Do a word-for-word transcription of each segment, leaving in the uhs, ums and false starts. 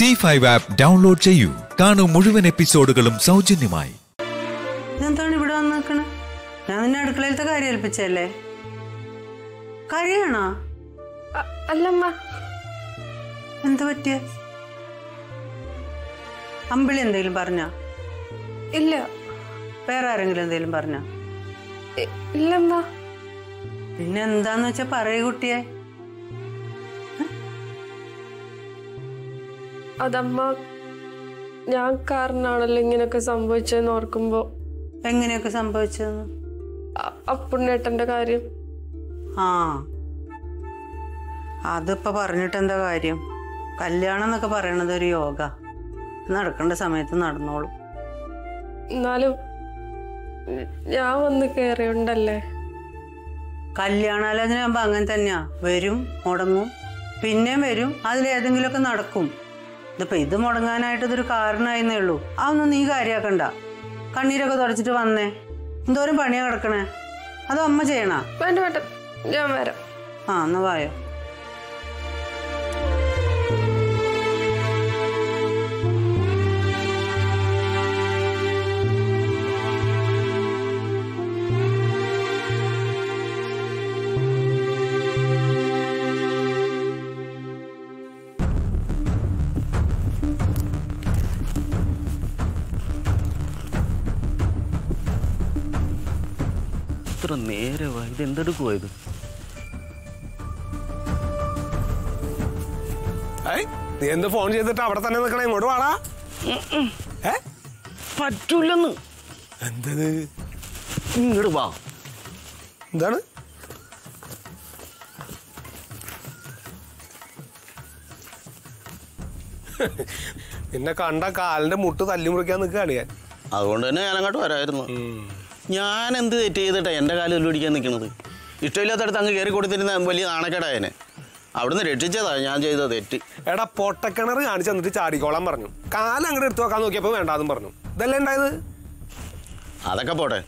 C five app download cheyu. Kaanu muzhuvan episodegalum saujanyamayi. Enthanu ivide vannikkana? Naan ninne adukkalayilthe karyam elppichalle. Karyana? Allamma. Entha pattiye? Ambili enthengilum parnja? Illa. Vera arengilum enthengilum parnja? Illamma. Pinne enthaannu vecha parayu kuttiye. Adamma, I can't know what to do with you. What do you do? I'm going to go to the house. Yes. That's what I'm going to do. I'm going to go to the yoga. I'm going to go to the house. I'm going to go to the house. I'm going to go to the house. The pay the Modangana to the Karna in the Lu. Amuni Gariakanda. Kandiraka Dorchitavane. Doripania Arcana. Adam Majena. Went to Yamera. Ah, Navaya. നേരെ വൈദ എന്തെടുക്കുവാ ഇത് high നീ എന്താ phone ചെയ്തിട്ട് അവിടെ തന്നെ നിൽക്കണേ ഇങ്ങോട്ട് വാടാ ഹേ പറ്റൂല്ലെന്ന് എന്തേ ഇങ്ങോട്ട് വാ എന്താണ് നിന്നെ കണ്ട കാലിന്റെ മുട്ട് തല്ലി മുറിക്കാൻ നിൽക്കാണ് ഞാൻ അതുകൊണ്ട് തന്നെ ഞാൻ അങ്ങോട്ട് വരായിരുന്നു ഞാൻ എന്ത് തെറ്റ് ചെയ്തിട്ടാ എൻ്റെ കാലിൽ ഉള്ളിടിക്കാൻ നിൽക്കുന്നത് ഇഷ്ടമില്ലാത്തടത്ത് അങ്ങ് കയറി കൊടുത്തിരുന്ന വലിയ നാണക്കേടായനെ അവിടുന്ന് രക്ഷിച്ചതാ ഞാൻ ചെയ്ത തെറ്റ് എടാ പൊട്ടക്കിണറ് കാണിച്ച് എന്നിട്ട് ചാടിക്കോളാൻ പറഞ്ഞു കാലം അങ്ങോട്ട് എടുത്തു നോക്കാൻ നോക്കിയപ്പോൾ വേണ്ടാന്നും പറഞ്ഞു ഇതല്ലേ ഉണ്ടായത് അതൊക്കെ പോട്ടെ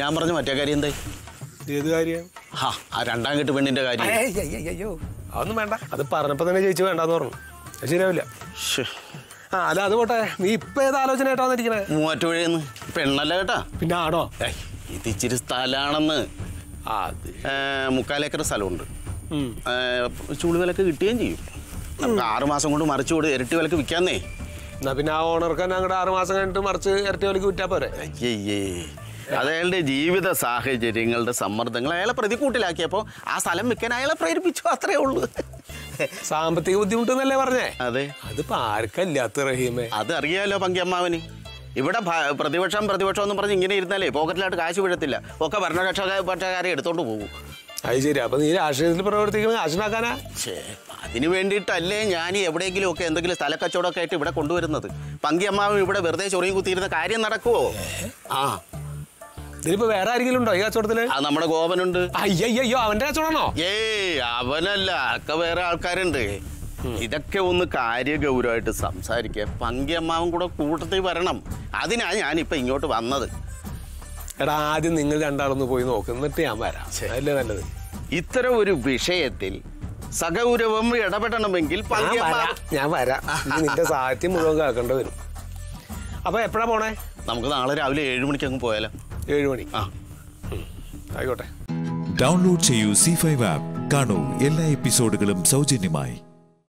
ഞാൻ പറഞ്ഞു മറ്റേ കാര്യം എന്തായി ഏത് കാര്യം ഹാ ആ രണ്ടാം കെട്ട് പെണ്ണിൻ്റെ കാര്യം അയ്യോ അതൊന്നും വേണ്ട അത് പറഞ്ഞപ്പോൾ തന്നെ ജയിച്ചു വേണ്ടാന്ന് പറഞ്ഞു അത് ശരിയാവില്ല ആ അല്ല അത് പോട്ടെ നീ ഇപ്പം ഏത് ആലോചനയായിട്ടാ വന്നിരിക്കണേ മൂവാറ്റുപുഴയെന്ന് പെണ്ണല്ല കേട്ടാ പിന്നെ ആണോ ഇത് ഇച്ചിരി സ്ഥലമാണെന്ന് അത് മുക്കാലേക്കർ സ്ഥലമുണ്ട് ചൂട് വിലക്ക് കിട്ടുകയും ചെയ്യും നമുക്ക് ആറുമാസം കൊണ്ട് മറിച്ച് കൂടെ ഇരട്ടി വിലക്ക് വിൽക്കാന്നേ എന്നാ പിന്നെ ആ ഓണർക്ക് തന്നെ അങ്ങോട്ട് ആറുമാസം കഴിഞ്ഞിട്ട് മറിച്ച് ഇരട്ടി വിലക്ക് വിറ്റാൽ പോരെ അയ്യേ അത് അയാളുടെ ജീവിത സാഹചര്യങ്ങളുടെ സമ്മർദ്ദങ്ങൾ അയാളെ പ്രതികൂട്ടിലാക്കിയപ്പോൾ ആ സ്ഥലം വിൽക്കാൻ അയാളെ പ്രേരിപ്പിച്ചു അത്രേ ഉള്ളൂ സാമ്പത്തിക ബുദ്ധിമുട്ടെന്നല്ലേ പറഞ്ഞേ അതെ അതിപ്പോ ആർക്കല്ലാത്ത റഹീമേ അതറിയാലോ പങ്കിയമ്മാവന് ഇവിടെ പ്രതിപക്ഷം പ്രതിപക്ഷം എന്ന് പറഞ്ഞ് ഇങ്ങനെ ഇരുന്നാലേ പോക്കറ്റിലായിട്ട് കാശ് വീഴത്തില്ല ഒക്കെ ഭരണകക്ഷ പക്ഷക്കാരെ എടുത്തോണ്ട് പോകും അത് ശരി അപ്പൊ നീ രാഷ്ട്രീയത്തിൽ പ്രവർത്തിക്കുന്നത് കാശിനാക്കാനാ അതിന് വേണ്ടിയിട്ടല്ലേ ഞാൻ എവിടെയെങ്കിലും ഒക്കെ എന്തെങ്കിലും സ്ഥലക്കച്ചവടമൊക്കെ ആയിട്ട് ഇവിടെ കൊണ്ടുവരുന്നത് പങ്കിയമ്മാവൻ ഇവിടെ വെറുതെ ചൊറിയും കുത്തിയിരുന്ന കാര്യം നടക്കുവോ ആ ഇതിലിപ്പോ വേറെ ആരെങ്കിലും ഉണ്ടോ ഈ കച്ചവടത്തില് നമ്മുടെ ഗോപനുണ്ട് അയ്യോ അവന്റെ കച്ചവടമാണോ ഏയ് അവനല്ല ഒക്കെ വേറെ ആൾക്കാരുണ്ട് ഇതൊക്കെ ഒന്ന് കാര്യഗൗരവമായിട്ട് സംസാരിക്കുക പങ്കിയമ്മാവും കൂടെ കൂട്ടത്തിൽ വരണം അതിനാ ഞാനിപ്പോ ഇങ്ങോട്ട് വന്നത് എടാ ആദ്യം നിങ്ങൾ രണ്ടാളൊന്ന് പോയി നോക്കുന്നിട്ട് ഞാൻ വരാം അതല്ലേ നല്ലത് ഇത്തരം ഒരു വിഷയത്തിൽ സഗൗരവം ഇടപെടണമെങ്കിൽ ഞാൻ വരാം നിന്റെ സാഹിത്യം മുഴുവൻ കേൾക്കേണ്ടി വരും അപ്പൊ എപ്പോഴാ പോണേ നമുക്ക് നാളെ രാവിലെ ഏഴ് മണിക്ക് അങ്ങ് പോയാലോ ഏഴ് മണി ആ ആയിക്കോട്ടെ ഡൗൺലോഡ് ചെയ്യൂ C ഫൈവ് ആപ്പ് കാണൂ എല്ലാ എപ്പിസോഡുകളും സൗജന്യമായി